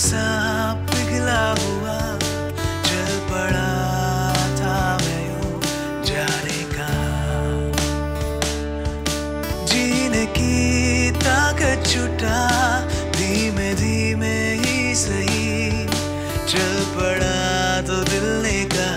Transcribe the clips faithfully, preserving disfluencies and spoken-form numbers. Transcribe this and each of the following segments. सा पिघला हुआ चल पड़ा था मैं यूं जाने का, जीने की ताकत छूटा धीमे धीमे ही सही, चल पड़ा तो दिल ने कहा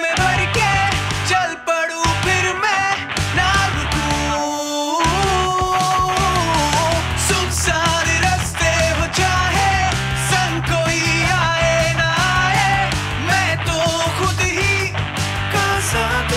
में भर के चल पड़ूं, फिर मैं ना रुकूं। सुनसान रास्ते हो चाहे संग कोई आए ना आए, मैं तो खुद ही का साथ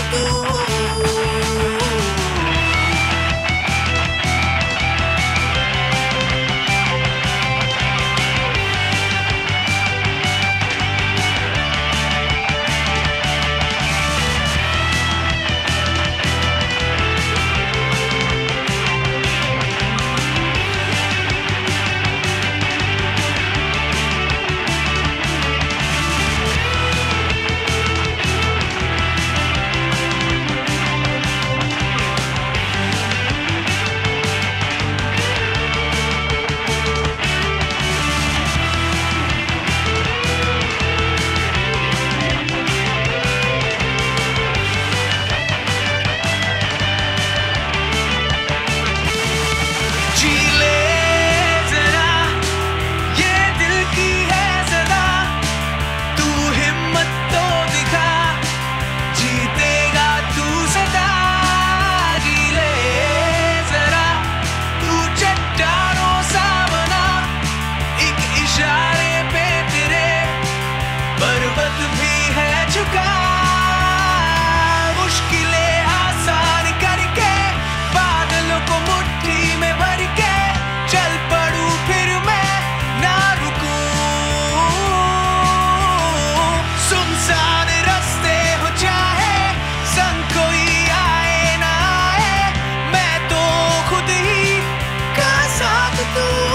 दूं।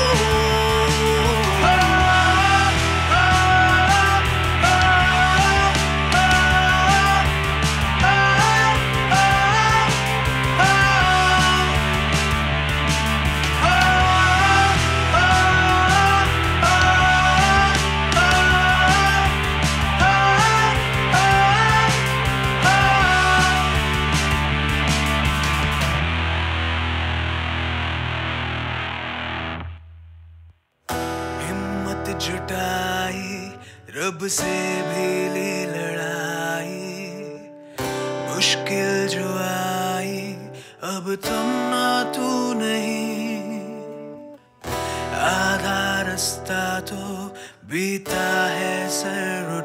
जुटाई रब से भी ली लड़ाई, मुश्किल जो आई अब तुम ना तू नहीं, आधा रास्ता तो बीता है सर।